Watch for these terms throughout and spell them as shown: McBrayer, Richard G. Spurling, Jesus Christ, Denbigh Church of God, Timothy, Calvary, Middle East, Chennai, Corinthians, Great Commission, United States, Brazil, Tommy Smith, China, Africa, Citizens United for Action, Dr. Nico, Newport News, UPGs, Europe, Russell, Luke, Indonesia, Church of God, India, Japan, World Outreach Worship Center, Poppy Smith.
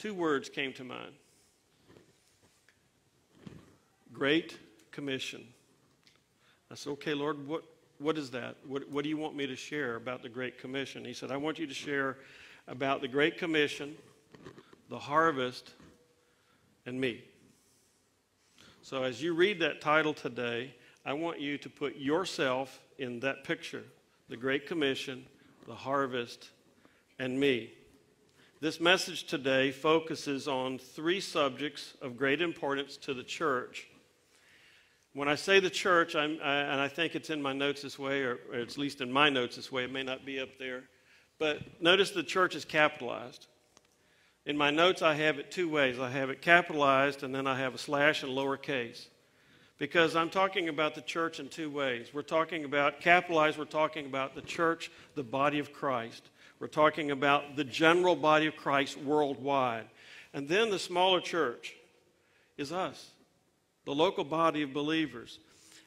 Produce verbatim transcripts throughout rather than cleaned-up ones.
two words came to mind. Great Commission. I said, okay, Lord, what, what is that? What, what do you want me to share about the Great Commission? He said, I want you to share about the Great Commission, the harvest, and me. So as you read that title today, I want you to put yourself in that picture, the Great Commission, the harvest, and me. This message today focuses on three subjects of great importance to the church. When I say the church, I'm, I, and I think it's in my notes this way, or, or at least in my notes this way, it may not be up there, but notice the church is capitalized. In my notes, I have it two ways. I have it capitalized, and then I have a slash and lowercase, because I'm talking about the church in two ways. We're talking about capitalized, we're talking about the church, the body of Christ. We're talking about the general body of Christ worldwide. And then the smaller church is us, the local body of believers.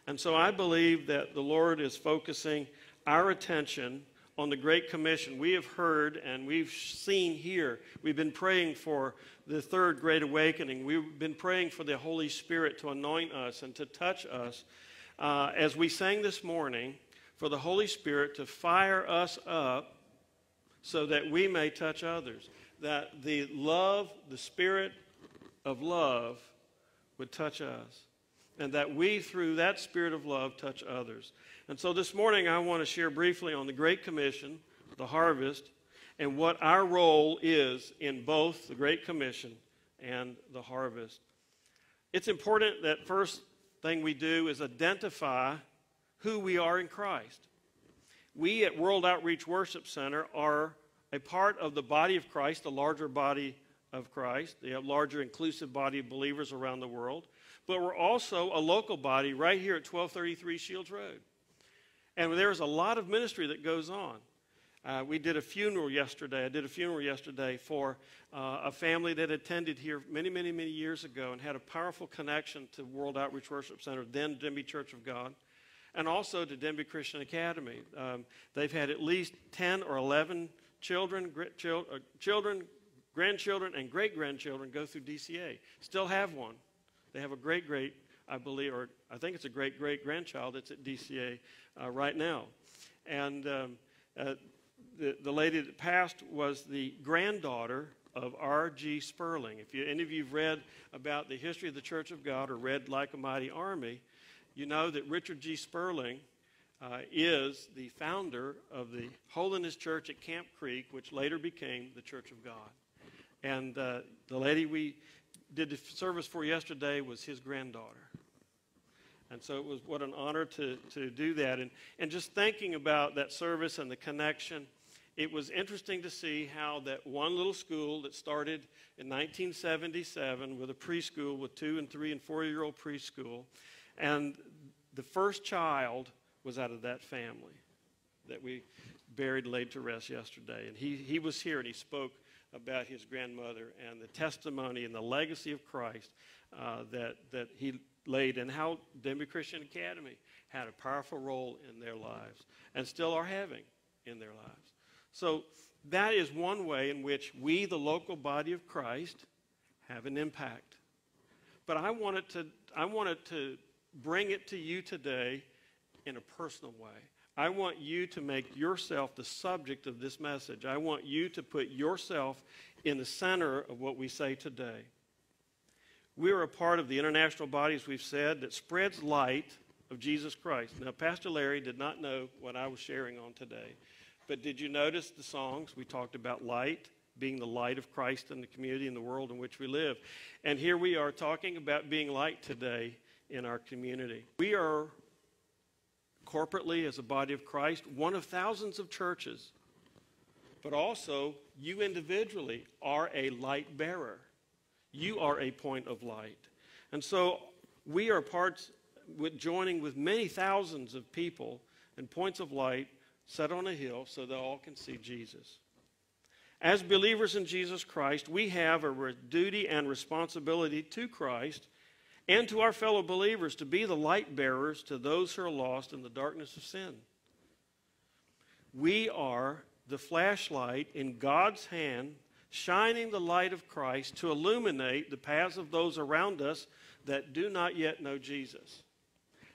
And so I believe that the Lord is focusing our attention on the Great Commission. We have heard and we've seen here. We've been praying for the third Great Awakening. We've been praying for the Holy Spirit to anoint us and to touch us. Uh, as we sang this morning, for the Holy Spirit to fire us up so that we may touch others. That the love, the Spirit of love would touch us. And that we, through that Spirit of love, touch others. And so this morning I want to share briefly on the Great Commission, the harvest, and what our role is in both the Great Commission and the harvest. It's important that first thing we do is identify who we are in Christ. We at World Outreach Worship Center are a part of the body of Christ, the larger body of Christ, the larger inclusive body of believers around the world. But we're also a local body right here at twelve thirty-three Shields Road. And there's a lot of ministry that goes on. Uh, we did a funeral yesterday. I did a funeral yesterday for uh, a family that attended here many, many, many years ago and had a powerful connection to World Outreach Worship Center, then Denbigh Church of God, and also to Denbigh Christian Academy. Um, they've had at least ten or eleven children, gr chil uh, children, grandchildren, and great-grandchildren go through D C A. Still have one. They have a great-great, I believe, or I think it's a great-great-grandchild that's at D C A uh, right now. And um, uh, the, the lady that passed was the granddaughter of R G Spurling. If you, any of you have read about the history of the Church of God or read Like a Mighty Army, you know that Richard G. Spurling uh, is the founder of the Holiness Church at Camp Creek, which later became the Church of God. And uh, the lady we did the service for yesterday was his granddaughter. And so it was what an honor to, to do that. And, and just thinking about that service and the connection, it was interesting to see how that one little school that started in nineteen seventy-seven with a preschool, with two and three and four-year-old preschool, and the first child was out of that family that we buried, laid to rest yesterday. And he, he was here and he spoke about his grandmother and the testimony and the legacy of Christ uh, that, that he laid, and how Denbigh Christian Academy had a powerful role in their lives and still are having in their lives. So that is one way in which we, the local body of Christ, have an impact. But I wanted to, I wanted to bring it to you today in a personal way. I want you to make yourself the subject of this message. I want you to put yourself in the center of what we say today. We are a part of the international body, as we've said, that spreads light of Jesus Christ. Now, Pastor Larry did not know what I was sharing on today, but did you notice the songs? We talked about light, being the light of Christ in the community and the world in which we live. And here we are talking about being light today in our community. We are corporately, as a body of Christ, one of thousands of churches, but also you individually are a light bearer. You are a point of light. And so we are parts with joining with many thousands of people and points of light set on a hill so that all can see Jesus. As believers in Jesus Christ, we have a duty and responsibility to Christ and to our fellow believers to be the light bearers to those who are lost in the darkness of sin. We are the flashlight in God's hand shining the light of Christ to illuminate the paths of those around us that do not yet know Jesus.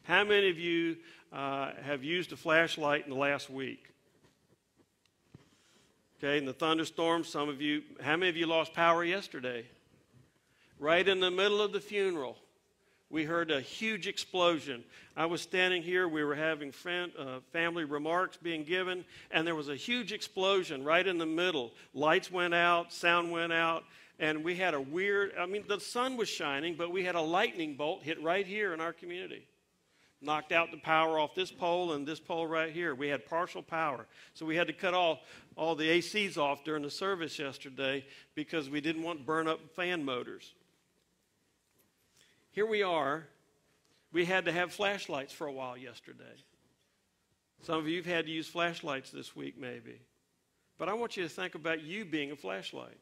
How many of you uh, have used a flashlight in the last week? Okay, in the thunderstorm, some of you, how many of you lost power yesterday? Right in the middle of the funeral, we heard a huge explosion. I was standing here, we were having fam uh, family remarks being given, and there was a huge explosion right in the middle. Lights went out, sound went out, and we had a weird, I mean, the sun was shining, but we had a lightning bolt hit right here in our community. Knocked out the power off this pole and this pole right here. We had partial power. So we had to cut all, all the A Cs off during the service yesterday because we didn't want to burn up fan motors. Here we are. We had to have flashlights for a while yesterday. Some of you have had to use flashlights this week maybe. But I want you to think about you being a flashlight.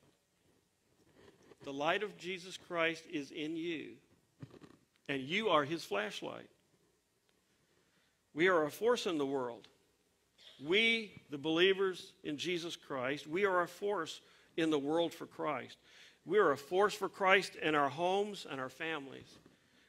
The light of Jesus Christ is in you, and you are his flashlight. We are a force in the world. We, the believers in Jesus Christ, we are a force in the world for Christ. We are a force for Christ in our homes and our families.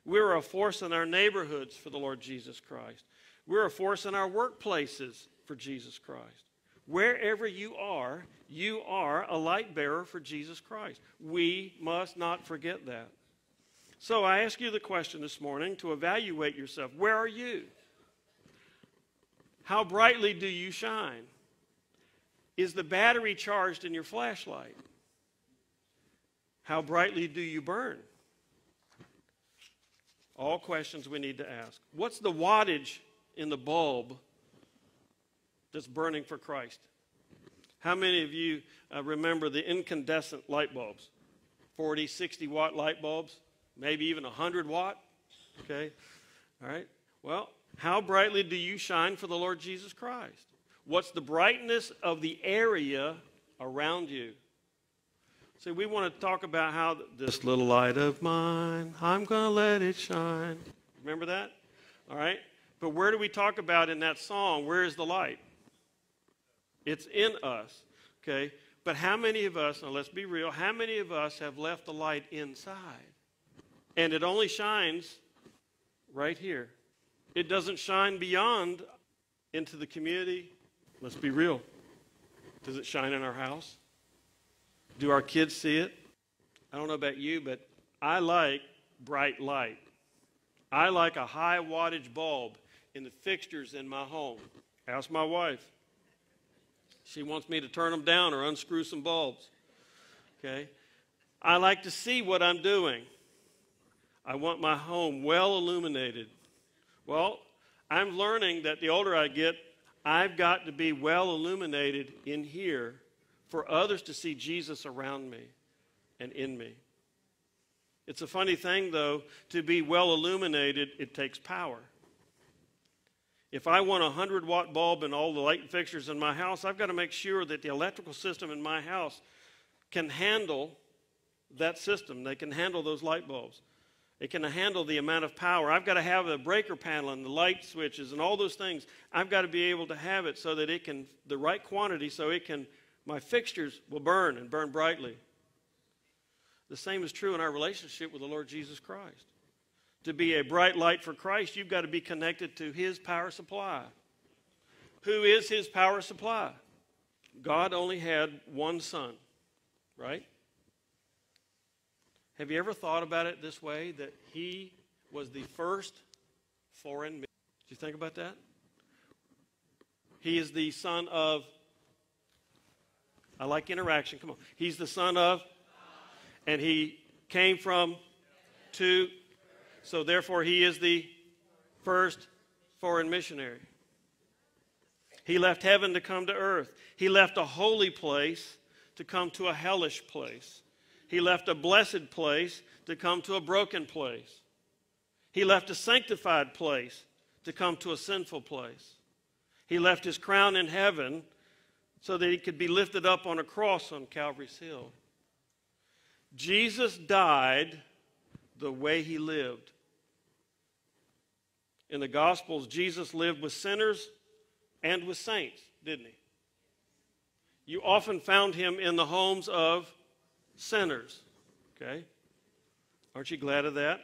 We are a force in our neighborhoods for the Lord Jesus Christ. We're a force in our workplaces for Jesus Christ. Wherever you are, you are a light bearer for Jesus Christ. We must not forget that. So I ask you the question this morning to evaluate yourself. Where are you? How brightly do you shine? Is the battery charged in your flashlight? How brightly do you burn? All questions we need to ask. What's the wattage in the bulb that's burning for Christ? How many of you uh, remember the incandescent light bulbs? forty, sixty watt light bulbs? Maybe even one hundred watt? Okay. All right. Well, how brightly do you shine for the Lord Jesus Christ? What's the brightness of the area around you? See, we want to talk about how this little light of mine, I'm going to let it shine. Remember that? All right. But where do we talk about in that song, where is the light? It's in us. Okay. But how many of us, now let's be real, how many of us have left the light inside? And it only shines right here. It doesn't shine beyond into the community. Let's be real. Does it shine in our house? Do our kids see it? I don't know about you, but I like bright light. I like a high wattage bulb in the fixtures in my home. Ask my wife. She wants me to turn them down or unscrew some bulbs. Okay? I like to see what I'm doing. I want my home well illuminated. Well, I'm learning that the older I get, I've got to be well illuminated in here for others to see Jesus around me and in me. It's a funny thing, though, to be well illuminated, it takes power. If I want a one hundred watt bulb and all the light fixtures in my house, I've got to make sure that the electrical system in my house can handle that system. They can handle those light bulbs. It can handle the amount of power. I've got to have a breaker panel and the light switches and all those things. I've got to be able to have it so that it can, the right quantity, so it can, my fixtures will burn and burn brightly. The same is true in our relationship with the Lord Jesus Christ. To be a bright light for Christ, you've got to be connected to his power supply. Who is his power supply? God only had one son, right? Have you ever thought about it this way, that he was the first foreign missionary? Did you think about that? He is the son of, I like interaction, come on. He's the son of, and he came from to, so therefore he is the first foreign missionary. He left heaven to come to earth. He left a holy place to come to a hellish place. He left a blessed place to come to a broken place. He left a sanctified place to come to a sinful place. He left his crown in heaven so that he could be lifted up on a cross on Calvary's hill. Jesus died the way he lived. In the Gospels, Jesus lived with sinners and with saints, didn't he? You often found him in the homes of sinners. sinners. Okay? Aren't you glad of that?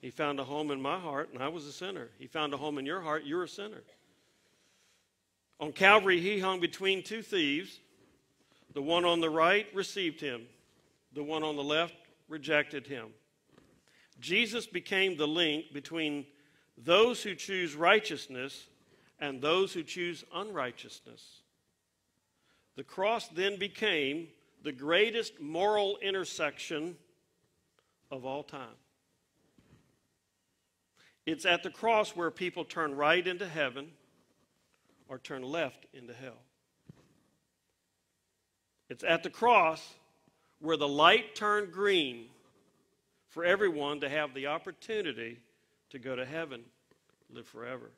He found a home in my heart, and I was a sinner. He found a home in your heart, you're a sinner. On Calvary, he hung between two thieves. The one on the right received him. The one on the left rejected him. Jesus became the link between those who choose righteousness and those who choose unrighteousness. The cross then became the greatest moral intersection of all time. It's at the cross where people turn right into heaven or turn left into hell. It's at the cross where the light turned green for everyone to have the opportunity to go to heaven, live forever.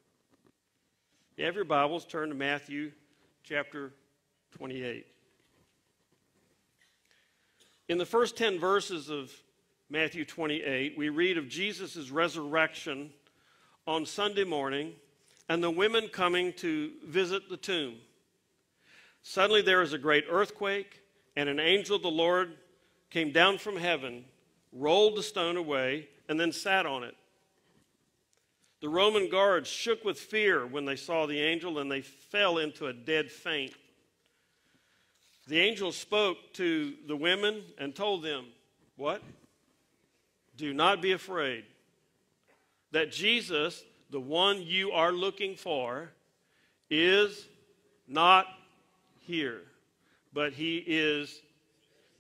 If you have your Bibles, turn to Matthew chapter twenty-eight. In the first ten verses of Matthew twenty-eight, we read of Jesus' resurrection on Sunday morning, and the women coming to visit the tomb. Suddenly there is a great earthquake, and an angel of the Lord came down from heaven, rolled the stone away, and then sat on it. The Roman guards shook with fear when they saw the angel, and they fell into a dead faint. The angel spoke to the women and told them, what? Do not be afraid. That Jesus, the one you are looking for, is not here, but he is,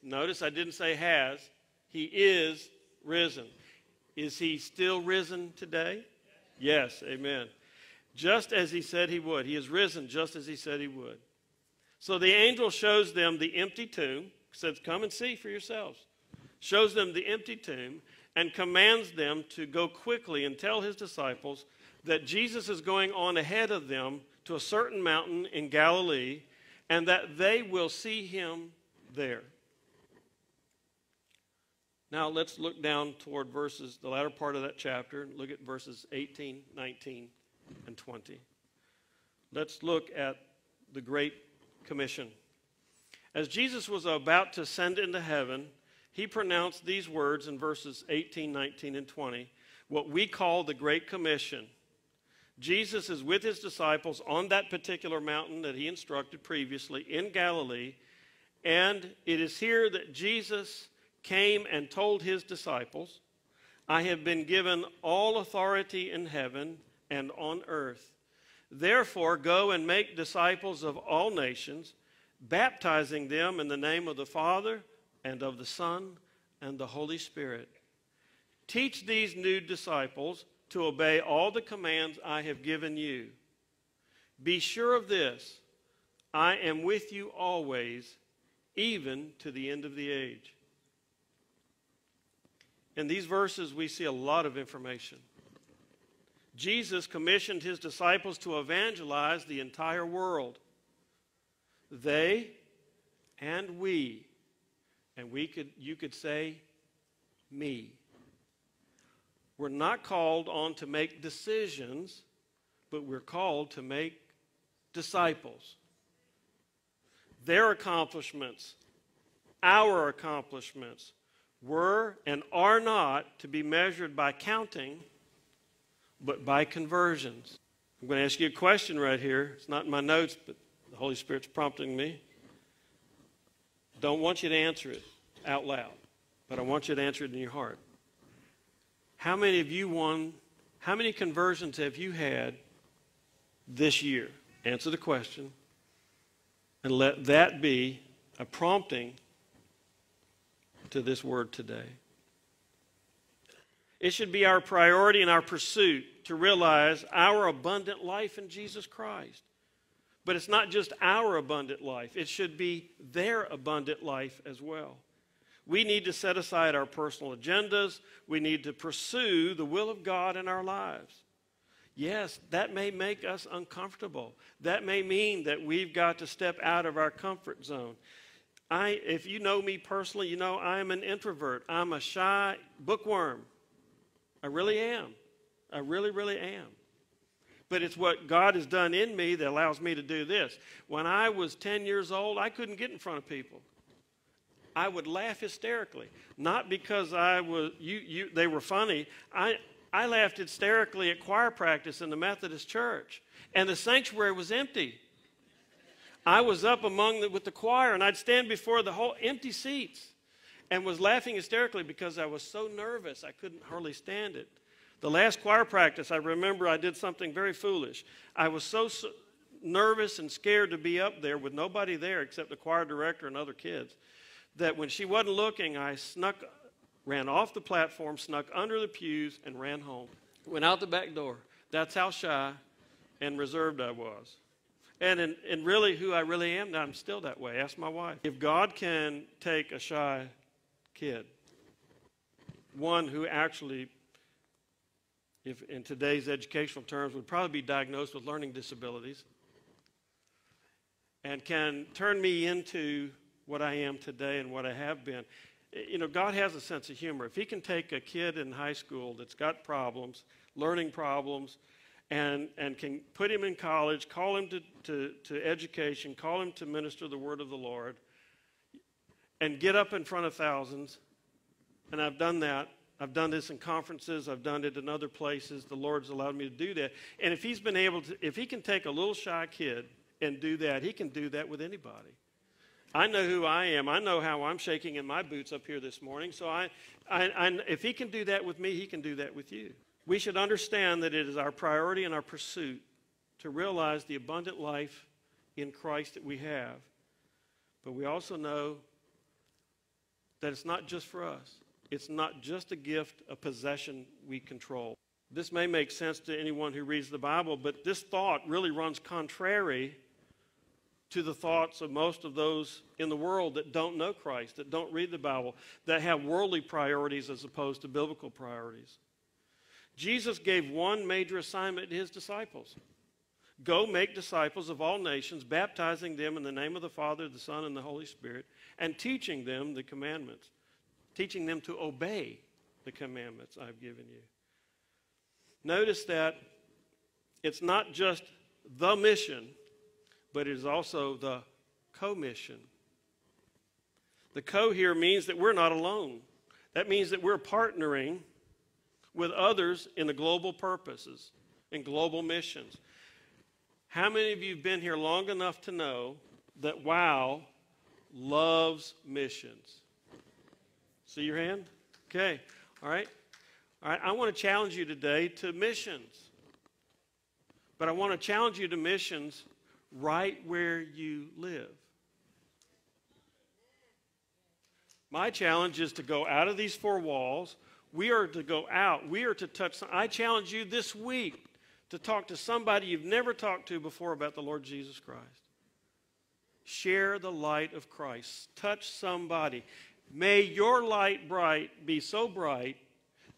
notice I didn't say has, he is risen. Is he still risen today? Yes, amen. Just as he said he would. He is risen just as he said he would. So the angel shows them the empty tomb, says, come and see for yourselves. Shows them the empty tomb and commands them to go quickly and tell his disciples that Jesus is going on ahead of them to a certain mountain in Galilee, and that they will see him there. Now let's look down toward verses, the latter part of that chapter, and look at verses eighteen, nineteen, and twenty. Let's look at the Great Commission. As Jesus was about to ascend into heaven, he pronounced these words in verses eighteen, nineteen, and twenty, what we call the Great Commission. Jesus is with his disciples on that particular mountain that he instructed previously in Galilee, and it is here that Jesus came and told his disciples, I have been given all authority in heaven and on earth. Therefore, go and make disciples of all nations, baptizing them in the name of the Father, and of the Son, and the Holy Spirit. Teach these new disciples to obey all the commands I have given you. Be sure of this, I am with you always, even to the end of the age. In these verses, we see a lot of information. Jesus commissioned his disciples to evangelize the entire world. They and we And we could, you could say, me. We're not called on to make decisions, but we're called to make disciples. Their accomplishments, our accomplishments, were and are not to be measured by counting, but by conversions. I'm going to ask you a question right here. It's not in my notes, but the Holy Spirit's prompting me. Don't want you to answer it out loud, but I want you to answer it in your heart. How many of you won, how many conversions have you had this year? Answer the question, and let that be a prompting to this word today. It should be our priority and our pursuit to realize our abundant life in Jesus Christ. But it's not just our abundant life. It should be their abundant life as well. We need to set aside our personal agendas. We need to pursue the will of God in our lives. Yes, that may make us uncomfortable. That may mean that we've got to step out of our comfort zone. I, if you know me personally, you know I'm an introvert. I'm a shy bookworm. I really am. I really, really am. But it's what God has done in me that allows me to do this. When I was ten years old, I couldn't get in front of people. I would laugh hysterically, not because I was you you they were funny. I I laughed hysterically at choir practice in the Methodist church, and the sanctuary was empty. I was up among the, with the choir, and I'd stand before the whole empty seats and was laughing hysterically because I was so nervous I couldn't hardly stand it. The last choir practice, I remember I did something very foolish. I was so, so nervous and scared to be up there with nobody there except the choir director and other kids that when she wasn't looking, I snuck, ran off the platform, snuck under the pews, and ran home. Went out the back door. That's how shy and reserved I was. And, in, and really who I really am now, I'm still that way. Ask my wife. If God can take a shy kid, one who actually, if in today's educational terms, would probably be diagnosed with learning disabilities, and can turn me into what I am today and what I have been. You know, God has a sense of humor. If he can take a kid in high school that's got problems, learning problems, and, and can put him in college, call him to, to, to education, call him to minister the word of the Lord, and get up in front of thousands, and I've done that. I've done this in conferences. I've done it in other places. The Lord's allowed me to do that. And if he's been able to, if he can take a little shy kid and do that, he can do that with anybody. I know who I am. I know how I'm shaking in my boots up here this morning. So I, I, I, if he can do that with me, he can do that with you. We should understand that it is our priority and our pursuit to realize the abundant life in Christ that we have. But we also know that it's not just for us. It's not just a gift, a possession we control. This may make sense to anyone who reads the Bible, but this thought really runs contrary to the thoughts of most of those in the world that don't know Christ, that don't read the Bible, that have worldly priorities as opposed to biblical priorities. Jesus gave one major assignment to his disciples. Go make disciples of all nations, baptizing them in the name of the Father, the Son, and the Holy Spirit, and teaching them the commandments, teaching them to obey the commandments I've given you. Notice that it's not just the mission, but it is also the co-mission. The co here means that we're not alone. That means that we're partnering with others in the global purposes, in global missions. How many of you have been here long enough to know that WOW loves missions? See your hand? Okay. All right. All right. I want to challenge you today to missions. But I want to challenge you to missions right where you live. My challenge is to go out of these four walls. We are to go out. We are to touch. Some, I challenge you this week to talk to somebody you've never talked to before about the Lord Jesus Christ. Share the light of Christ. Touch somebody. May your light bright be so bright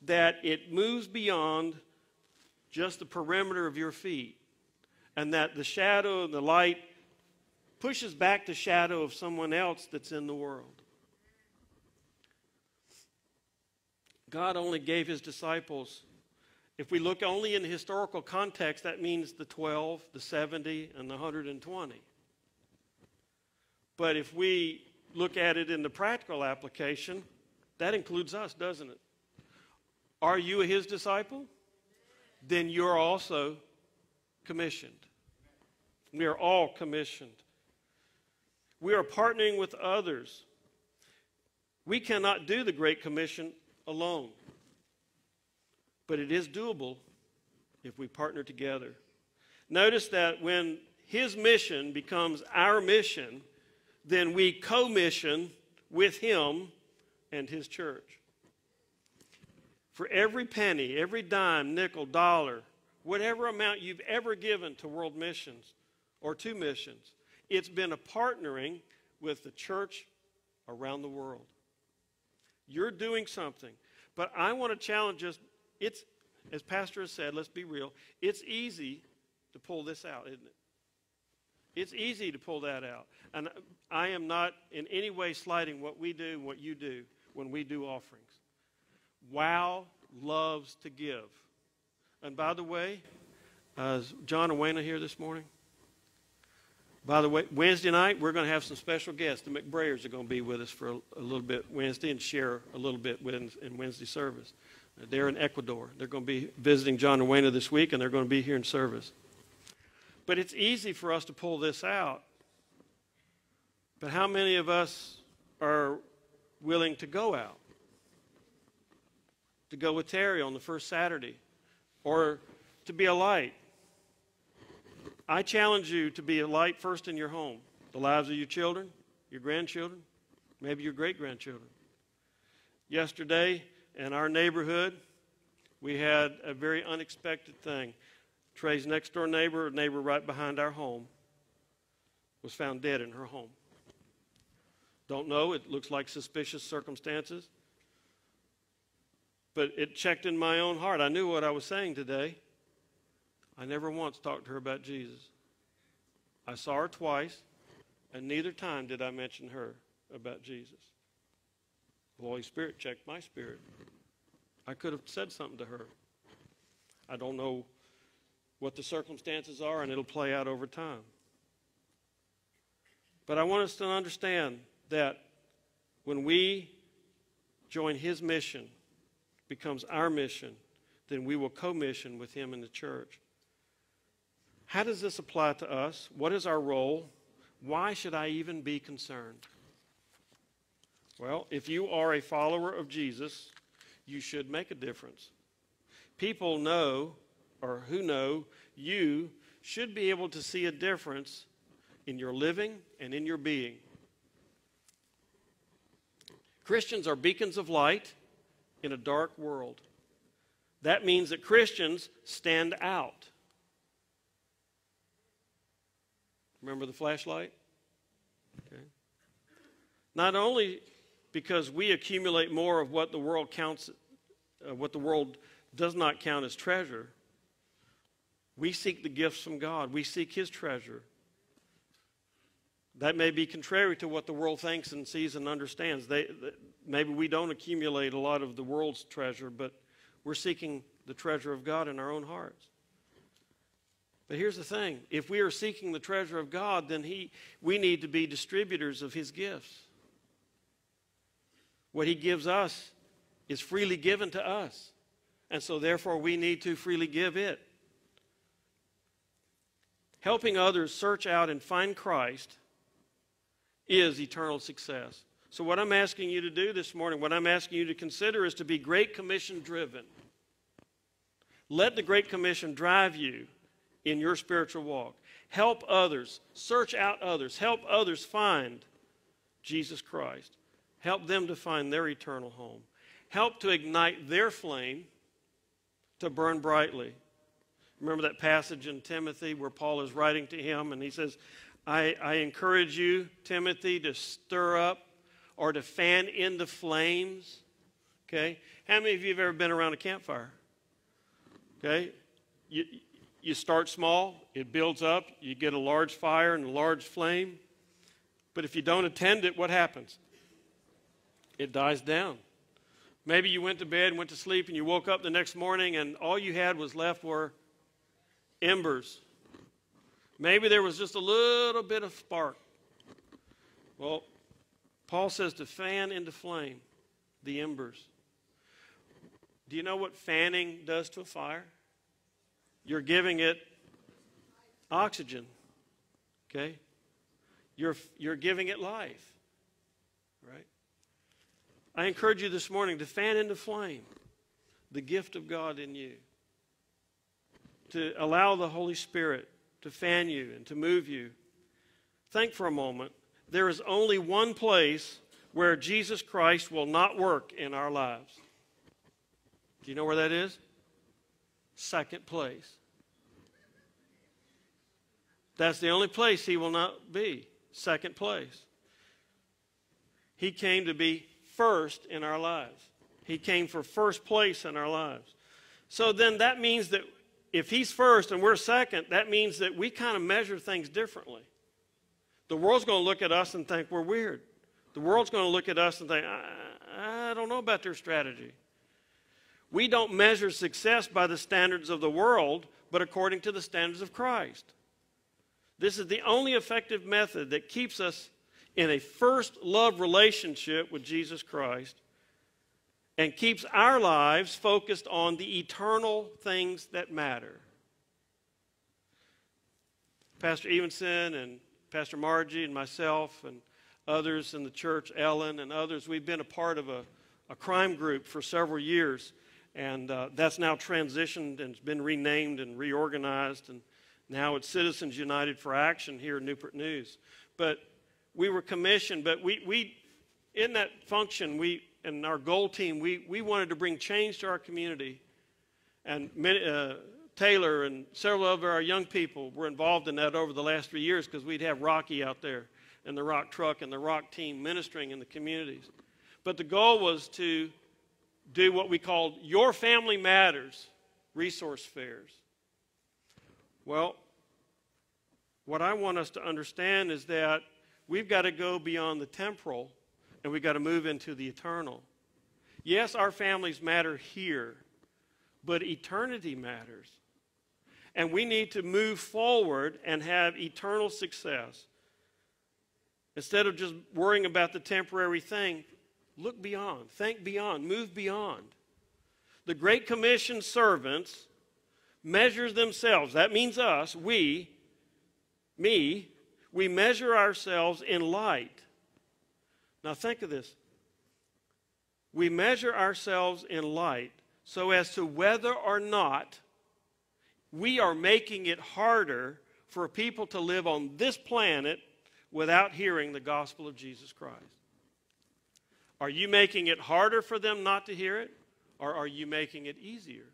that it moves beyond just the perimeter of your feet, and that the shadow and the light pushes back the shadow of someone else that's in the world. God only gave his disciples, if we look only in the historical context, that means the twelve, the seventy, and the one hundred twenty. But if we look at it in the practical application, that includes us, doesn't it? Are you his disciple? Then you're also commissioned. We are all commissioned. We are partnering with others. We cannot do the Great Commission alone, but it is doable if we partner together. Notice that when his mission becomes our mission, then we co-mission with him and his church. For every penny, every dime, nickel, dollar, whatever amount you've ever given to world missions or to missions, it's been a partnering with the church around the world. You're doing something. But I want to challenge us. It's, as Pastor has said, let's be real, it's easy to pull this out, isn't it? It's easy to pull that out. And I am not in any way slighting what we do, what you do when we do offerings. WOW loves to give. And by the way, uh, is John and Wayna here this morning? By the way, Wednesday night, we're going to have some special guests. The McBrayers are going to be with us for a, a little bit Wednesday and share a little bit with, in Wednesday service. They're in Ecuador. They're going to be visiting John and Wena this week, and they're going to be here in service. But it's easy for us to pull this out. But how many of us are willing to go out? To go with Terry on the first Saturday? Or to be a light? I challenge you to be a light first in your home. The lives of your children, your grandchildren, maybe your great-grandchildren. Yesterday, in our neighborhood, we had a very unexpected thing. Trey's next-door neighbor, a neighbor right behind our home, was found dead in her home. Don't know. It looks like suspicious circumstances. But it checked in my own heart. I knew what I was saying today. I never once talked to her about Jesus. I saw her twice, and neither time did I mention her about Jesus. The Holy Spirit checked my spirit. I could have said something to her. I don't know what the circumstances are, and it'll play out over time. But I want us to understand that when we join his mission, becomes our mission, then we will co-mission with him in the church. How does this apply to us? What is our role? Why should I even be concerned? Well, if you are a follower of Jesus, you should make a difference. People know, or who know, you should be able to see a difference in your living and in your being. Christians are beacons of light in a dark world. That means that Christians stand out. Remember the flashlight? Okay. Not only because we accumulate more of what the world counts, uh, what the world does not count as treasure, we seek the gifts from God. We seek his treasure. That may be contrary to what the world thinks and sees and understands. They, maybe we don't accumulate a lot of the world's treasure, but we're seeking the treasure of God in our own hearts. But here's the thing. If we are seeking the treasure of God, then he, we need to be distributors of his gifts. What he gives us is freely given to us, and so therefore we need to freely give it. Helping others search out and find Christ is eternal success. So what I'm asking you to do this morning, what I'm asking you to consider, is to be Great Commission driven. Let the Great Commission drive you in your spiritual walk. Help others, search out others, help others find Jesus Christ. Help them to find their eternal home. Help to ignite their flame to burn brightly. Remember that passage in Timothy where Paul is writing to him and he says, I, I encourage you, Timothy, to stir up or to fan into flames. Okay? How many of you have ever been around a campfire? Okay? You, you start small, it builds up, you get a large fire and a large flame. But if you don't attend it, what happens? It dies down. Maybe you went to bed, went to sleep, and you woke up the next morning and all you had was left were embers. Maybe there was just a little bit of spark. Well, Paul says to fan into flame the embers. Do you know what fanning does to a fire? You're giving it oxygen, okay? You're, you're giving it life, right? I encourage you this morning to fan into flame the gift of God in you, to allow the Holy Spirit to fan you and to move you. Think for a moment. There is only one place where Jesus Christ will not work in our lives. Do you know where that is? Second place. That's the only place he will not be. Second place. He came to be first in our lives. He came for first place in our lives. So then that means that if he's first and we're second, that means that we kind of measure things differently. The world's going to look at us and think we're weird. The world's going to look at us and think, I, I don't know about their strategy. We don't measure success by the standards of the world, but according to the standards of Christ. This is the only effective method that keeps us in a first love relationship with Jesus Christ and keeps our lives focused on the eternal things that matter. Pastor Evenson and Pastor Margie and myself and others in the church, Ellen and others, we've been a part of a, a crime group for several years, and uh, that's now transitioned and it's been renamed and reorganized, and now it's Citizens United for Action here in Newport News. But we were commissioned, but we, we in that function, we and our goal team, we, we wanted to bring change to our community, and many, uh, Taylor and several of our young people were involved in that over the last three years because we'd have Rocky out there and the Rock Truck and the Rock team ministering in the communities. But the goal was to do what we called Your Family Matters resource fairs. Well, what I want us to understand is that we've got to go beyond the temporal and we've got to move into the eternal. Yes, our families matter here, but eternity matters. And we need to move forward and have eternal success. Instead of just worrying about the temporary thing, look beyond, think beyond, move beyond. The Great Commission servants measure themselves. That means us, we, me, we measure ourselves in light. Now think of this. We measure ourselves in light so as to whether or not we are making it harder for people to live on this planet without hearing the gospel of Jesus Christ. Are you making it harder for them not to hear it, or are you making it easier?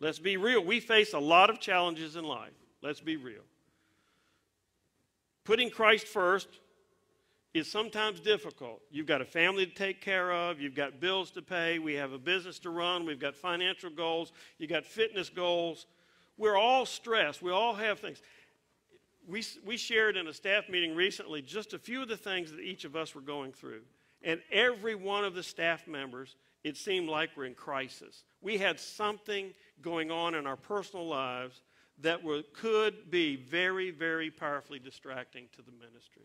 Let's be real. We face a lot of challenges in life. Let's be real. Putting Christ first is sometimes difficult. You've got a family to take care of. You've got bills to pay. We have a business to run. We've got financial goals. You've got fitness goals. We're all stressed. We all have things. We, we shared in a staff meeting recently just a few of the things that each of us were going through. And every one of the staff members, it seemed like we're in crisis. We had something going on in our personal lives that were, could be very, very powerfully distracting to the ministry.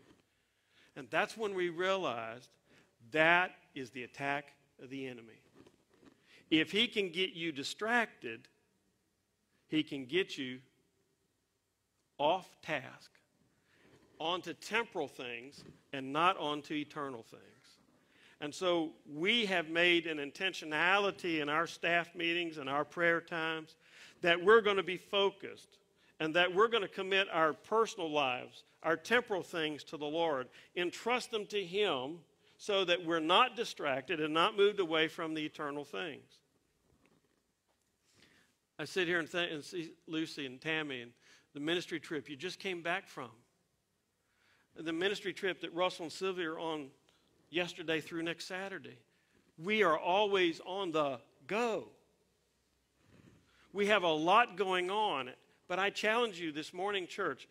And that's when we realized that is the attack of the enemy. If he can get you distracted, he can get you off task, onto temporal things, and not onto eternal things. And so we have made an intentionality in our staff meetings and our prayer times that we're going to be focused and that we're going to commit our personal lives, our temporal things to the Lord, entrust them to Him so that we're not distracted and not moved away from the eternal things. I sit here and, th and see Lucy and Tammy and the ministry trip you just came back from, the ministry trip that Russell and Sylvia are on yesterday through next Saturday. We are always on the go. We have a lot going on, but I challenge you this morning, church,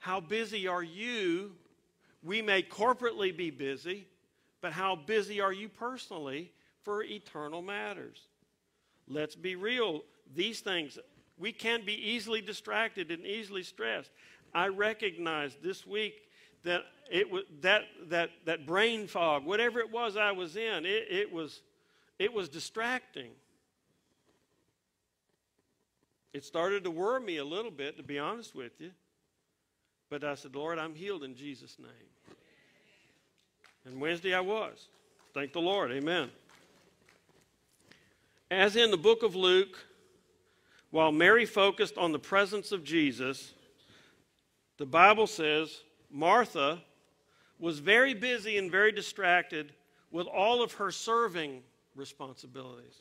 how busy are you? We may corporately be busy, but how busy are you personally for eternal matters? Let's be real. These things, we can be easily distracted and easily stressed. I recognized this week that it was that that that brain fog, whatever it was I was in, it, it was it was distracting. It started to worry me a little bit, to be honest with you. But I said, Lord, I'm healed in Jesus' name. And Wednesday I was. Thank the Lord. Amen. As in the book of Luke, while Mary focused on the presence of Jesus, the Bible says Martha was very busy and very distracted with all of her serving responsibilities.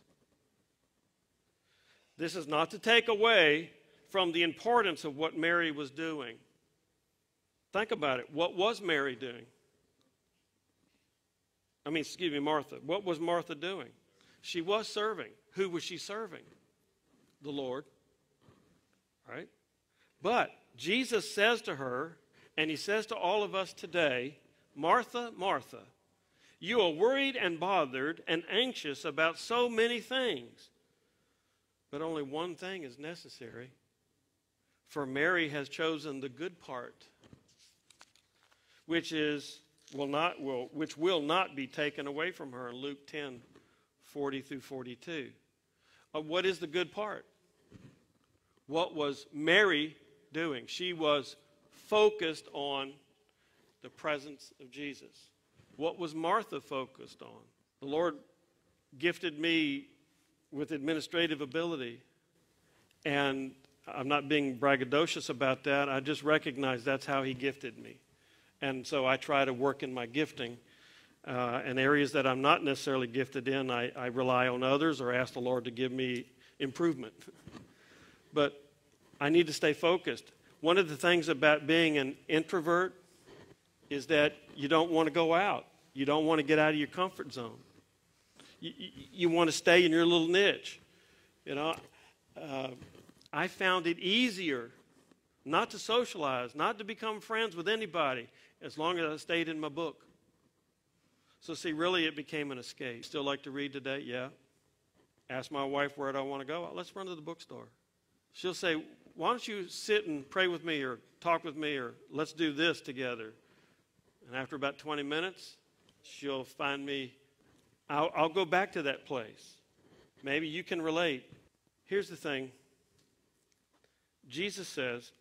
This is not to take away from the importance of what Mary was doing. Think about it. What was Mary doing? I mean, excuse me, Martha. What was Martha doing? She was serving. Who was she serving? The Lord. All right? But Jesus says to her, and he says to all of us today, Martha, Martha, you are worried and bothered and anxious about so many things, but only one thing is necessary. For Mary has chosen the good part, which is will not will which will not be taken away from her. Luke ten forty through forty-two. Uh, what is the good part? What was Mary doing? She was focused on the presence of Jesus. What was Martha focused on? The Lord gifted me with administrative ability, and I'm not being braggadocious about that. I just recognize that's how he gifted me. And so I try to work in my gifting. Uh, and areas that I'm not necessarily gifted in, I, I rely on others or ask the Lord to give me improvement. But I need to stay focused. One of the things about being an introvert is that you don't want to go out. You don't want to get out of your comfort zone. You, you, you want to stay in your little niche. You know, uh, I found it easier not to socialize, not to become friends with anybody, as long as I stayed in my book. So see, really it became an escape. Still like to read today? Yeah. Ask my wife where do I want to go? Let's run to the bookstore. She'll say, why don't you sit and pray with me or talk with me or let's do this together. And after about twenty minutes, she'll find me. I'll, I'll go back to that place. Maybe you can relate. Here's the thing. Jesus says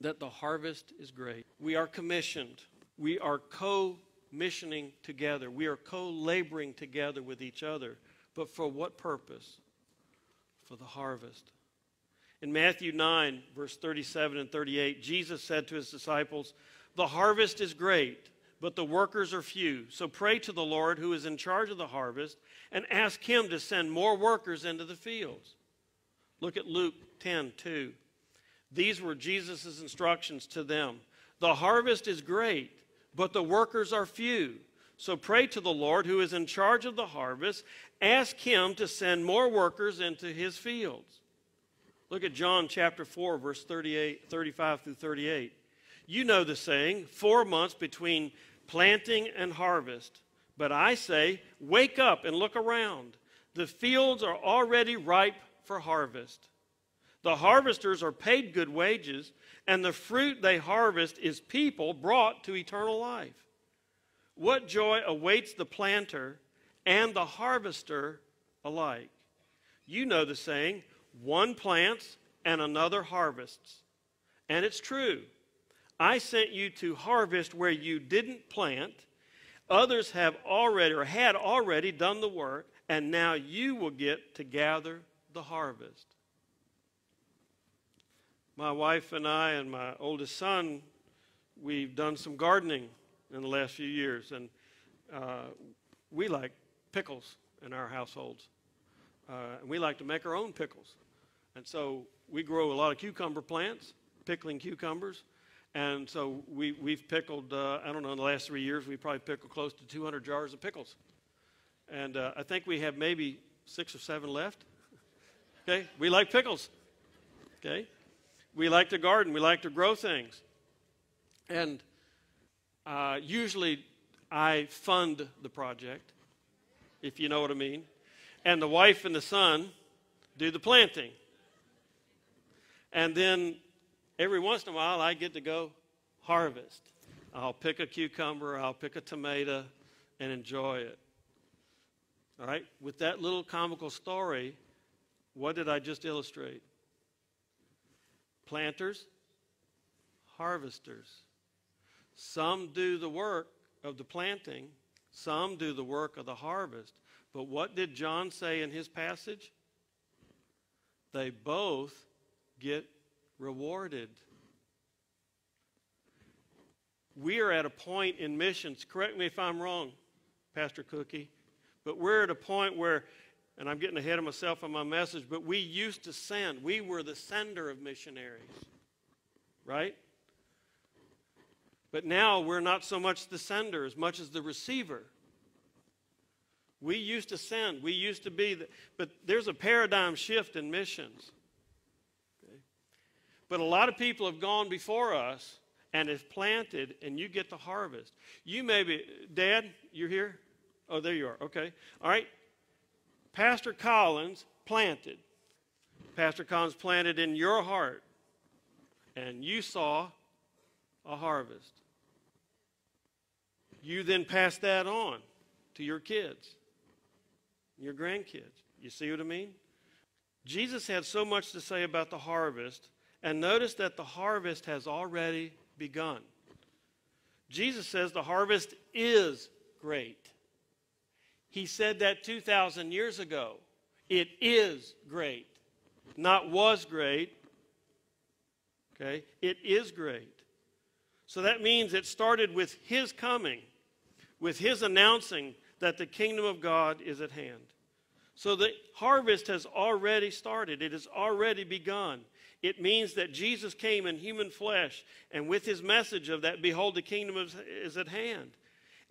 that the harvest is great. We are commissioned. We are co-missioning together. We are co-laboring together with each other. But for what purpose? For the harvest. In Matthew nine, verse thirty-seven and thirty-eight, Jesus said to his disciples, the harvest is great, but the workers are few. So pray to the Lord who is in charge of the harvest and ask him to send more workers into the fields. Look at Luke ten two. These were Jesus' instructions to them. The harvest is great, but the workers are few. So pray to the Lord who is in charge of the harvest. Ask him to send more workers into his fields. Look at John chapter four, verse thirty-eight, thirty-five through thirty-eight. You know the saying, four months between planting and harvest. But I say, wake up and look around. The fields are already ripe for harvest. The harvesters are paid good wages, and the fruit they harvest is people brought to eternal life. What joy awaits the planter and the harvester alike? You know the saying, one plants and another harvests. And it's true. I sent you to harvest where you didn't plant. Others have already or had already done the work, and now you will get to gather the harvest. My wife and I and my oldest son, we've done some gardening in the last few years, and uh, we like pickles in our households. Uh, and we like to make our own pickles. And so we grow a lot of cucumber plants, pickling cucumbers. And so we, we've pickled, uh, I don't know, in the last three years, we probably pickled close to two hundred jars of pickles. And uh, I think we have maybe six or seven left. Okay? We like pickles. Okay? We like to garden. We like to grow things. And uh, usually I fund the project, if you know what I mean. And the wife and the son do the planting. And then every once in a while, I get to go harvest. I'll pick a cucumber, I'll pick a tomato, and enjoy it. All right? With that little comical story, what did I just illustrate? Planters, harvesters. Some do the work of the planting, some do the work of the harvest. But what did John say in his passage? They both get rewarded. We are at a point in missions, correct me if I'm wrong, Pastor Cookie, but we're at a point where, and I'm getting ahead of myself on my message, but we used to send. We were the sender of missionaries, right? But now we're not so much the sender as much as the receiver. We used to send. We used to be, the, but there's a paradigm shift in missions. But a lot of people have gone before us and have planted, and you get the harvest. You may be, Dad, you're here? Oh, there you are. Okay. All right. Pastor Collins planted. Pastor Collins planted in your heart. and you saw a harvest. You then pass that on to your kids, your grandkids. You see what I mean? Jesus had so much to say about the harvest, and notice that the harvest has already begun. Jesus says the harvest is great. He said that two thousand years ago. It is great, not was great. Okay? It is great. So that means it started with his coming, with his announcing that the kingdom of God is at hand. So the harvest has already started. It has already begun. It means that Jesus came in human flesh, and with his message of that, behold, the kingdom is, is at hand.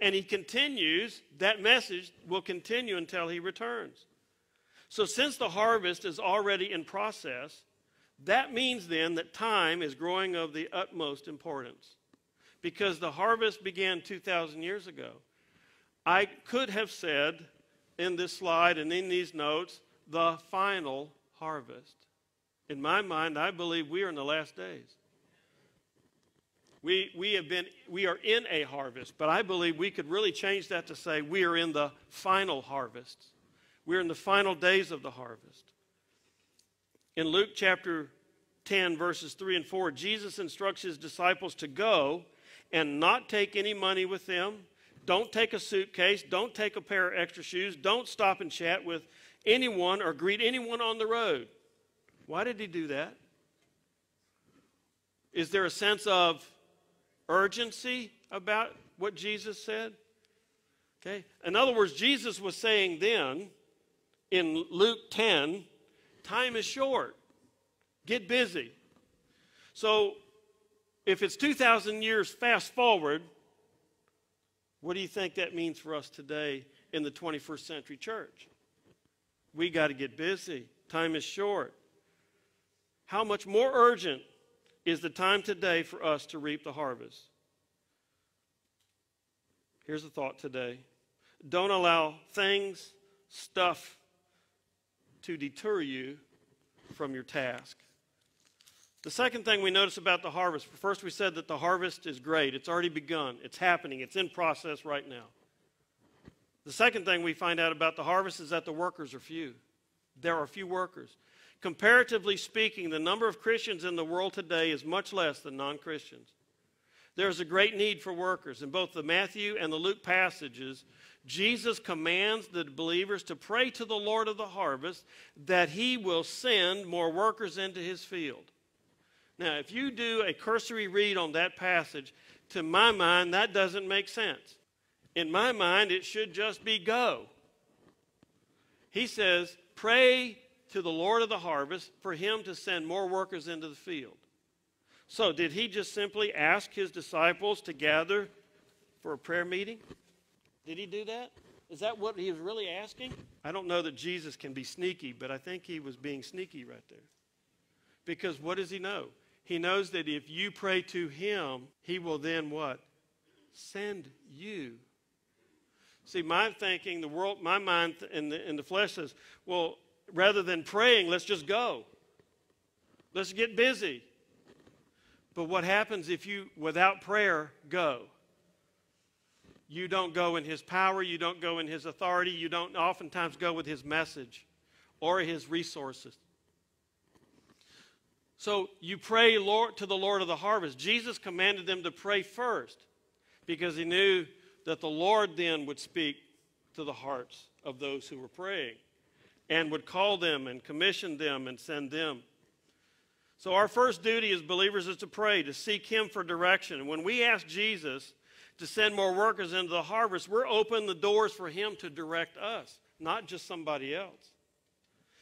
And he continues, that message will continue until he returns. So since the harvest is already in process, that means then that time is growing of the utmost importance. Because the harvest began two thousand years ago. I could have said in this slide and in these notes, the final harvest. In my mind, I believe we are in the last days. We, we, have been, we are in a harvest, but I believe we could really change that to say we are in the final harvest. We're in the final days of the harvest. In Luke chapter ten, verses three and four, Jesus instructs his disciples to go and not take any money with them. Don't take a suitcase. Don't take a pair of extra shoes. Don't stop and chat with anyone or greet anyone on the road. Why did he do that? Is there a sense of urgency about what Jesus said? Okay. In other words, Jesus was saying then in Luke ten, time is short. Get busy. So if it's two thousand years fast forward, what do you think that means for us today in the twenty-first century church? We got to get busy. Time is short. How much more urgent is the time today for us to reap the harvest? Here's a thought today. Don't allow things, stuff, to deter you from your task. The second thing we notice about the harvest, first we said that the harvest is great. It's already begun. It's happening. It's in process right now. The second thing we find out about the harvest is that the workers are few. There are few workers. Comparatively speaking, the number of Christians in the world today is much less than non-Christians. There is a great need for workers. In both the Matthew and the Luke passages, Jesus commands the believers to pray to the Lord of the harvest that he will send more workers into his field. Now, if you do a cursory read on that passage, to my mind, that doesn't make sense. In my mind, it should just be go. He says, pray to the Lord of the harvest for him to send more workers into the field. So did he just simply ask his disciples to gather for a prayer meeting? Did he do that? Is that what he was really asking? I don't know that Jesus can be sneaky, but I think he was being sneaky right there. Because what does he know? He knows that if you pray to him, he will then what? Send you. See, my thinking, the world, my mind in the, in the flesh says, well, rather than praying, let's just go. Let's get busy. But what happens if you, without prayer, go? You don't go in his power. You don't go in his authority. You don't oftentimes go with his message or his resources. So you pray Lord, to the Lord of the harvest. Jesus commanded them to pray first because he knew that the Lord then would speak to the hearts of those who were praying and would call them and commission them and send them. So our first duty as believers is to pray, to seek him for direction. When we ask Jesus to send more workers into the harvest, we're opening the doors for him to direct us, not just somebody else.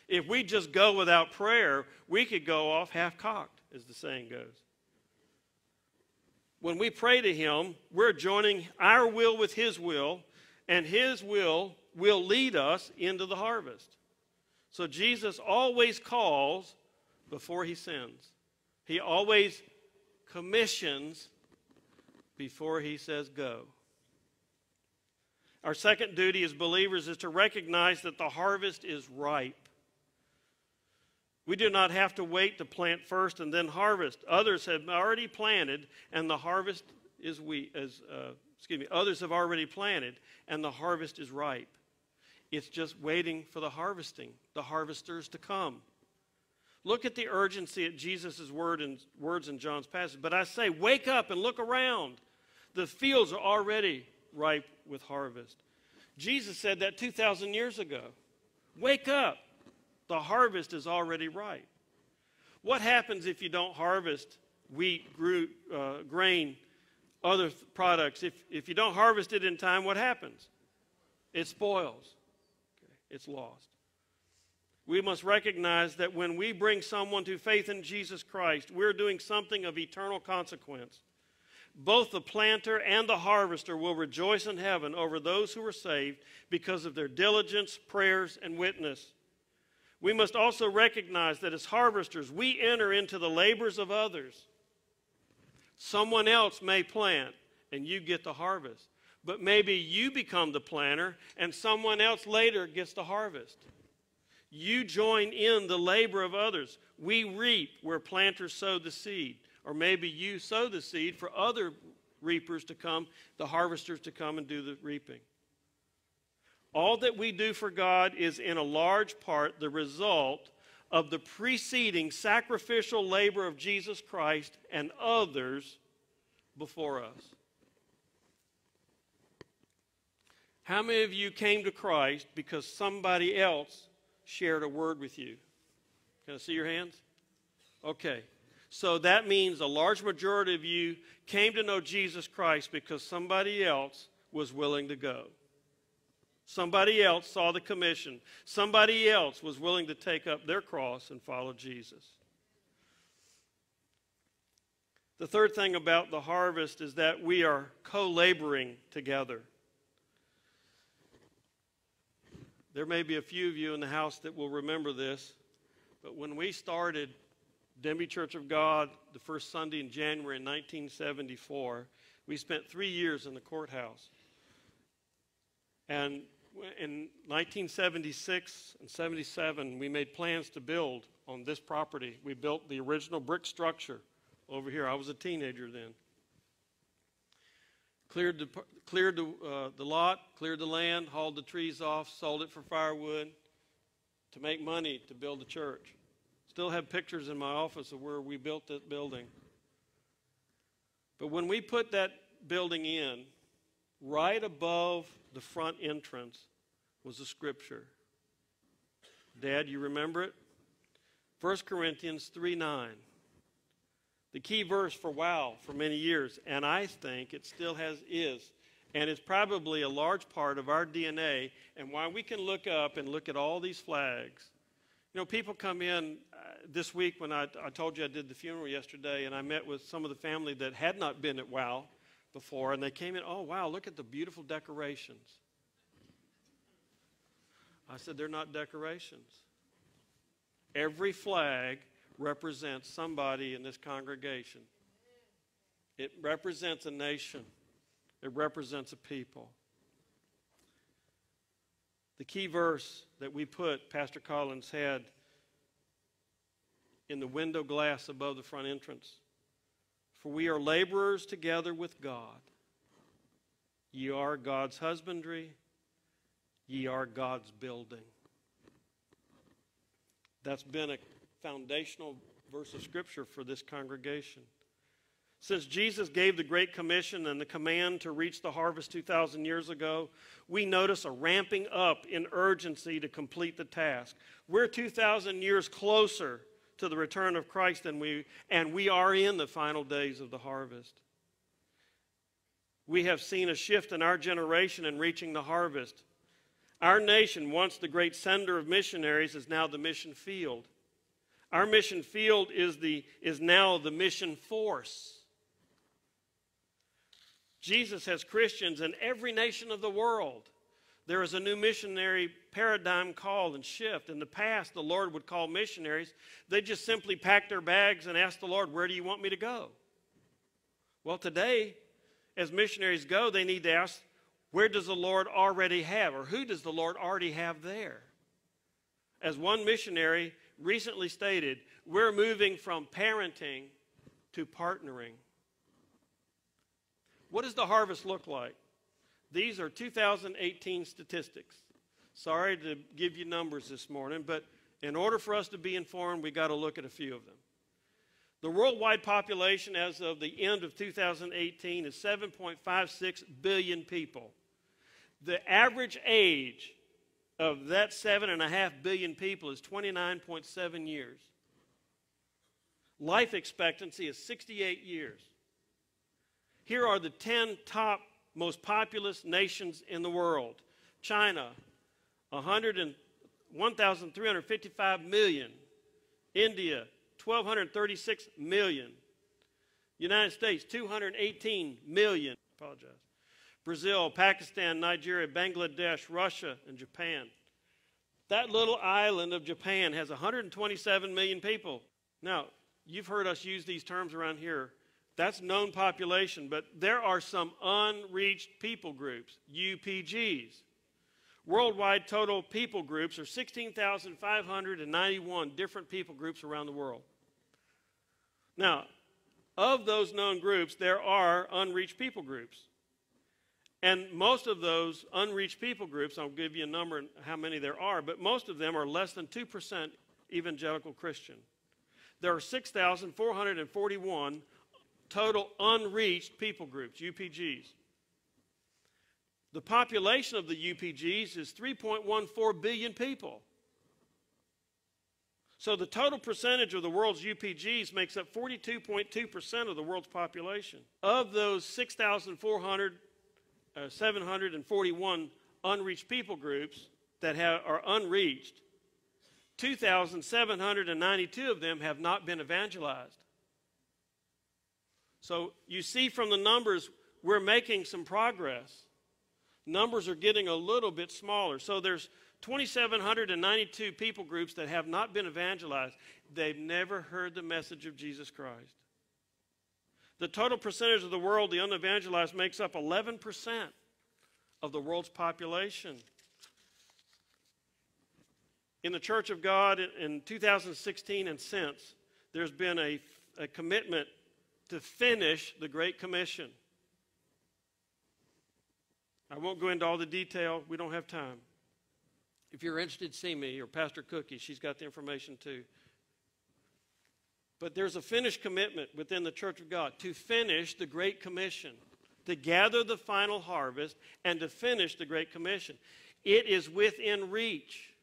If we just go without prayer, we could go off half-cocked, as the saying goes. When we pray to him, we're joining our will with his will, and his will will lead us into the harvest. So Jesus always calls before he sends. He always commissions before he says go. Our second duty as believers is to recognize that the harvest is ripe. We do not have to wait to plant first and then harvest. Others have already planted, and the harvest is we as uh, excuse me. Others have already planted, and the harvest is ripe. It's just waiting for the harvesting, the harvesters to come. Look at the urgency at Jesus' word and words in John's passage. But I say, wake up and look around. The fields are already ripe with harvest. Jesus said that two thousand years ago. Wake up. The harvest is already ripe. What happens if you don't harvest wheat, gro- uh, grain, other th- products? If, if you don't harvest it in time, what happens? It spoils. Okay. It's lost. We must recognize that when we bring someone to faith in Jesus Christ, we're doing something of eternal consequence. Both the planter and the harvester will rejoice in heaven over those who are saved because of their diligence, prayers, and witness. We must also recognize that as harvesters, we enter into the labors of others. Someone else may plant, and you get the harvest. But maybe you become the planter, and someone else later gets the harvest. You join in the labor of others. We reap where planters sow the seed. Or maybe you sow the seed for other reapers to come, the harvesters to come and do the reaping. All that we do for God is in a large part the result of the preceding sacrificial labor of Jesus Christ and others before us. How many of you came to Christ because somebody else shared a word with you? Can I see your hands? Okay. So that means a large majority of you came to know Jesus Christ because somebody else was willing to go. Somebody else saw the commission. Somebody else was willing to take up their cross and follow Jesus. The third thing about the harvest is that we are co-laboring together. There may be a few of you in the house that will remember this, but when we started Denbigh Church of God the first Sunday in January in nineteen seventy-four, we spent three years in the courthouse. And in nineteen seventy-six and seventy-seven, we made plans to build on this property. We built the original brick structure over here. I was a teenager then. Cleared the, cleared the, uh, the lot, cleared the land, hauled the trees off, sold it for firewood to make money to build a church. Still have pictures in my office of where we built that building. But when we put that building in, right above the front entrance was a scripture. Dad, you remember it? First Corinthians three nine. The key verse for wow for many years, and I think it still has is, and it's probably a large part of our D N A and why we can look up and look at all these flags. You know, people come in uh, this week when I, I told you I did the funeral yesterday, and I met with some of the family that had not been at wow before, and they came in, oh, wow, look at the beautiful decorations. I said, they're not decorations. Every flag represents somebody in this congregation. It represents a nation. It represents a people. The key verse that we put, Pastor Collins had in the window glass above the front entrance, for we are laborers together with God. Ye are God's husbandry. Ye are God's building. That's been a foundational verse of Scripture for this congregation. Since Jesus gave the Great Commission and the command to reach the harvest two thousand years ago, we notice a ramping up in urgency to complete the task. We're two thousand years closer to the return of Christ than we, and we are in the final days of the harvest. We have seen a shift in our generation in reaching the harvest. Our nation, once the great sender of missionaries, is now the mission field. Our mission field is, the, is now the mission force. Jesus has Christians in every nation of the world. There is a new missionary paradigm call and shift. In the past, the Lord would call missionaries. They just simply packed their bags and asked the Lord, where do you want me to go? Well, today, as missionaries go, they need to ask, where does the Lord already have, or who does the Lord already have there? As one missionary recently stated, we're moving from parenting to partnering. What does the harvest look like? These are two thousand eighteen statistics. Sorry to give you numbers this morning, but in order for us to be informed, we've got to look at a few of them. The worldwide population as of the end of two thousand eighteen is seven point five six billion people. The average age of that seven point five billion people is twenty-nine point seven years. Life expectancy is sixty-eight years. Here are the ten top most populous nations in the world. China, one thousand three hundred fifty-five million. India, one thousand two hundred thirty-six million. United States, two hundred eighteen million. I apologize. Brazil, Pakistan, Nigeria, Bangladesh, Russia, and Japan. That little island of Japan has one hundred twenty-seven million people. Now, you've heard us use these terms around here. That's known population, but there are some unreached people groups, U P Gs. Worldwide total people groups are sixteen thousand five hundred ninety-one different people groups around the world. Now, of those known groups, there are unreached people groups. And most of those unreached people groups, I'll give you a number and how many there are, but most of them are less than two percent evangelical Christian. There are six thousand four hundred forty-one total unreached people groups, U P Gs. The population of the U P Gs is three point one four billion people. So the total percentage of the world's U P Gs makes up forty-two point two percent of the world's population. Of those six thousand seven hundred forty-one unreached people groups that have, are unreached, two thousand seven hundred ninety-two of them have not been evangelized. So you see from the numbers, we're making some progress. Numbers are getting a little bit smaller. So there's two thousand seven hundred ninety-two people groups that have not been evangelized. They've never heard the message of Jesus Christ. The total percentage of the world, the unevangelized, makes up eleven percent of the world's population. In the Church of God in two thousand sixteen and since, there's been a, a commitment to finish the Great Commission. I won't go into all the detail. We don't have time. If you're interested, see me or Pastor Cookie. She's got the information too. But there's a finished commitment within the Church of God to finish the Great Commission, to gather the final harvest, and to finish the Great Commission. It is within reach.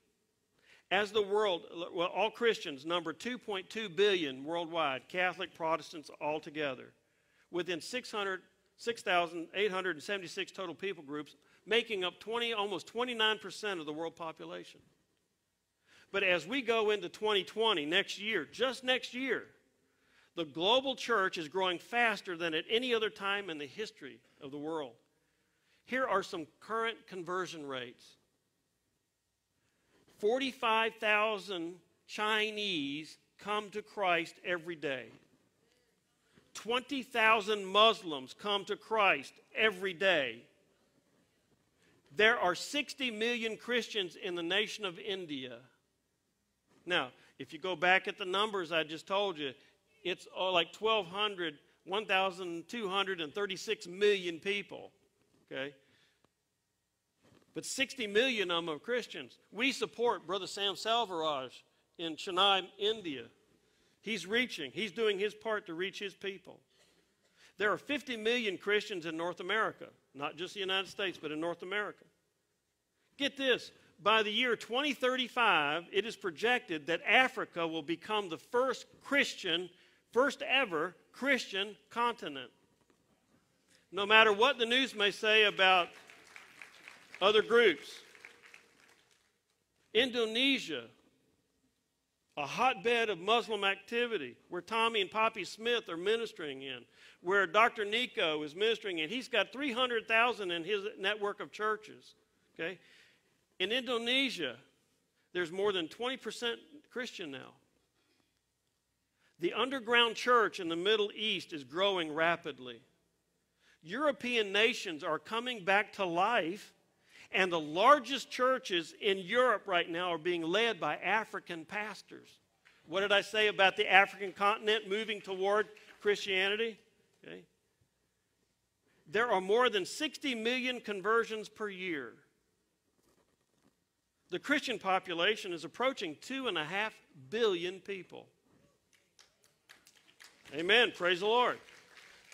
As the world, well, all Christians number two point two billion worldwide, Catholic, Protestants altogether, within six thousand eight hundred seventy-six total people groups, making up twenty, almost twenty-nine percent of the world population. But as we go into twenty twenty, next year, just next year, the global church is growing faster than at any other time in the history of the world. Here are some current conversion rates. forty-five thousand Chinese come to Christ every day. twenty thousand Muslims come to Christ every day. There are sixty million Christians in the nation of India. Now, if you go back at the numbers I just told you, it's like one thousand two hundred thirty-six million people, okay? But sixty million of them are Christians. We support Brother Sam Salvaraj in Chennai, India. He's reaching. He's doing his part to reach his people. There are fifty million Christians in North America, not just the United States, but in North America. Get this. By the year twenty thirty-five, it is projected that Africa will become the first Christian, first ever Christian continent. No matter what the news may say about other groups. Indonesia, a hotbed of Muslim activity where Tommy and Poppy Smith are ministering in, where Doctor Nico is ministering in. He's got three hundred thousand in his network of churches, okay? In Indonesia, there's more than twenty percent Christian now. The underground church in the Middle East is growing rapidly. European nations are coming back to life, and the largest churches in Europe right now are being led by African pastors. What did I say about the African continent moving toward Christianity? Okay. There are more than sixty million conversions per year. The Christian population is approaching two and a half billion people. Amen. Praise the Lord.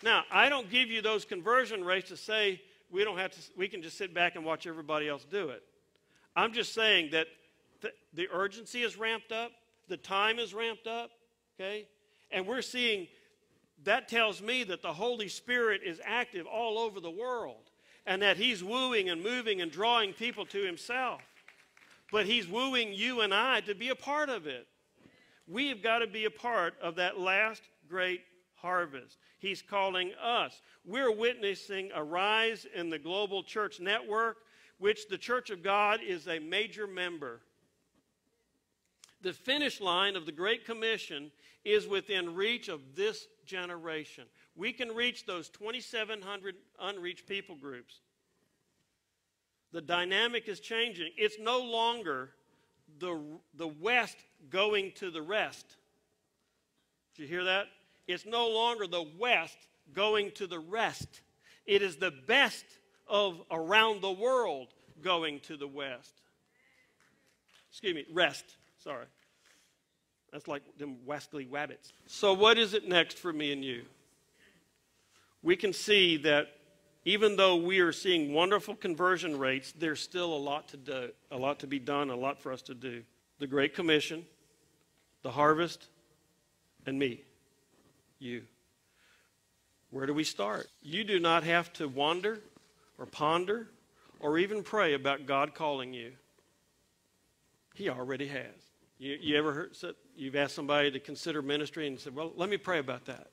Now, I don't give you those conversion rates to say we don't have to, we can just sit back and watch everybody else do it. I'm just saying that th- the urgency is ramped up, the time is ramped up, okay? And we're seeing, that tells me that the Holy Spirit is active all over the world and that he's wooing and moving and drawing people to himself. But he's wooing you and I to be a part of it. We have got to be a part of that last great harvest. He's calling us. We're witnessing a rise in the global church network, which the Church of God is a major member. The finish line of the Great Commission is within reach of this generation. We can reach those twenty-seven hundred unreached people groups. The dynamic is changing. It's no longer the, the West going to the rest. Did you hear that? It's no longer the West going to the rest. It is the best of around the world going to the West. Excuse me, rest. Sorry. That's like them Wesley Wabbits. So what is it next for me and you? We can see that even though we are seeing wonderful conversion rates, there's still a lot to do, a lot to be done, a lot for us to do. The Great Commission, the harvest, and me, you. Where do we start? You do not have to wander or ponder or even pray about God calling you. He already has. You, you ever heard, you've asked somebody to consider ministry and said, well, let me pray about that.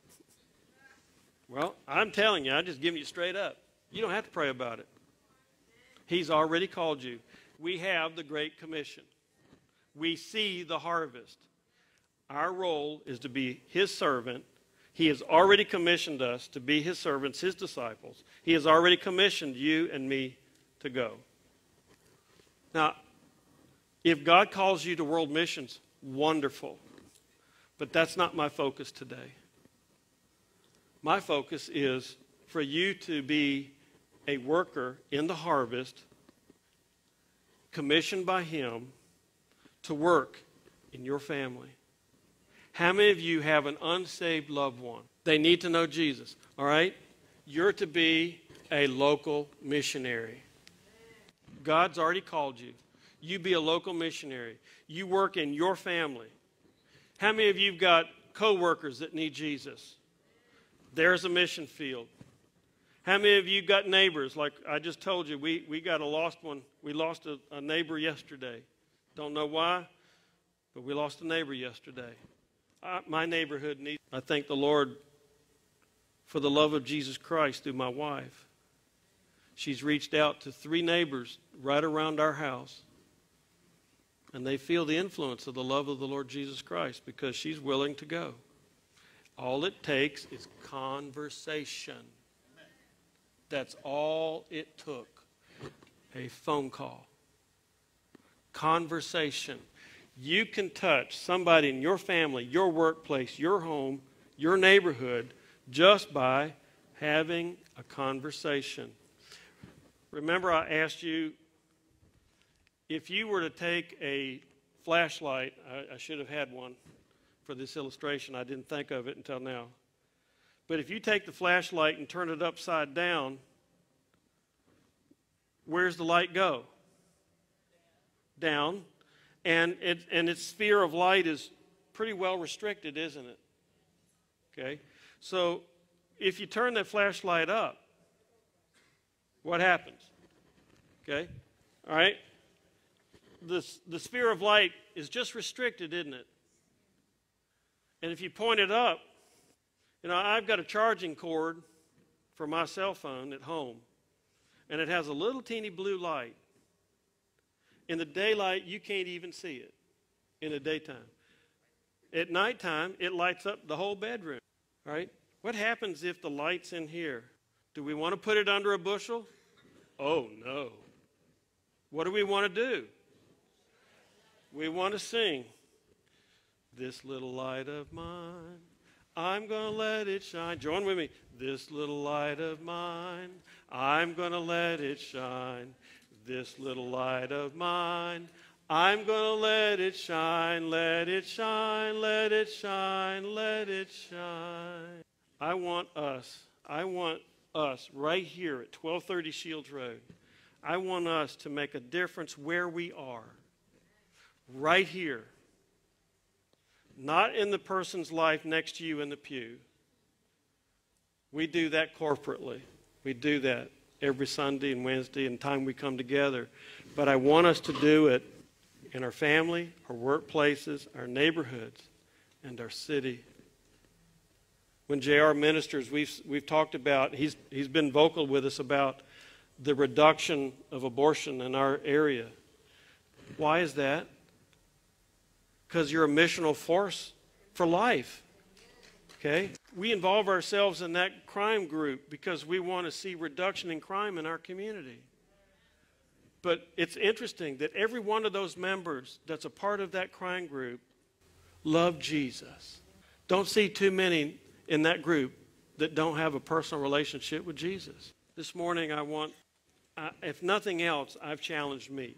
Well, I'm telling you, I'm just giving you straight up. You don't have to pray about it. He's already called you. We have the Great Commission. We see the harvest. Our role is to be his servant. He has already commissioned us to be his servants, his disciples. He has already commissioned you and me to go. Now, if God calls you to world missions, wonderful. But that's not my focus today. My focus is for you to be a worker in the harvest, commissioned by him to work in your family. How many of you have an unsaved loved one? They need to know Jesus, all right? You're to be a local missionary. God's already called you. You be a local missionary. You work in your family. How many of you have got co-workers that need Jesus? There's a mission field. How many of you got neighbors? Like I just told you, we, we got a lost one. We lost a, a neighbor yesterday. Don't know why, but we lost a neighbor yesterday. I, my neighborhood needs. I thank the Lord for the love of Jesus Christ through my wife. She's reached out to three neighbors right around our house, and they feel the influence of the love of the Lord Jesus Christ because she's willing to go. All it takes is conversation. That's all it took. A phone call. Conversation. You can touch somebody in your family, your workplace, your home, your neighborhood just by having a conversation. Remember I asked you, if you were to take a flashlight, I, I should have had one. For this illustration, I didn't think of it until now. But if you take the flashlight and turn it upside down, where's the light go? Down. And, it, and its sphere of light is pretty well restricted, isn't it? Okay. So if you turn that flashlight up, what happens? Okay. All right. The, the sphere of light is just restricted, isn't it? And if you point it up, you know, I've got a charging cord for my cell phone at home, and it has a little teeny blue light. In the daylight, you can't even see it in the daytime. At nighttime, it lights up the whole bedroom, right? What happens if the light's in here? Do we want to put it under a bushel? Oh, no. What do we want to do? We want to sing. This little light of mine, I'm going to let it shine. Join with me. This little light of mine, I'm going to let it shine. This little light of mine, I'm going to let it shine, let it shine, let it shine, let it shine. I want us, I want us right here at twelve thirty Shields Road, I want us to make a difference where we are, right here. Not in the person's life next to you in the pew. We do that corporately. We do that every Sunday and Wednesday and time we come together. But I want us to do it in our family, our workplaces, our neighborhoods, and our city. When J R ministers, we've, we've talked about, he's, he's been vocal with us about the reduction of abortion in our area. Why is that? Because you're a missional force for life, okay? We involve ourselves in that crime group because we want to see reduction in crime in our community. But it's interesting that every one of those members that's a part of that crime group love Jesus. Don't see too many in that group that don't have a personal relationship with Jesus. This morning I want, I, if nothing else, I've challenged me.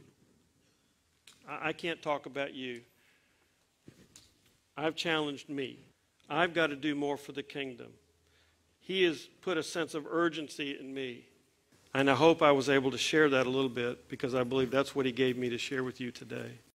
I, I can't talk about you. I've challenged me. I've got to do more for the kingdom. He has put a sense of urgency in me. And I hope I was able to share that a little bit because I believe that's what he gave me to share with you today.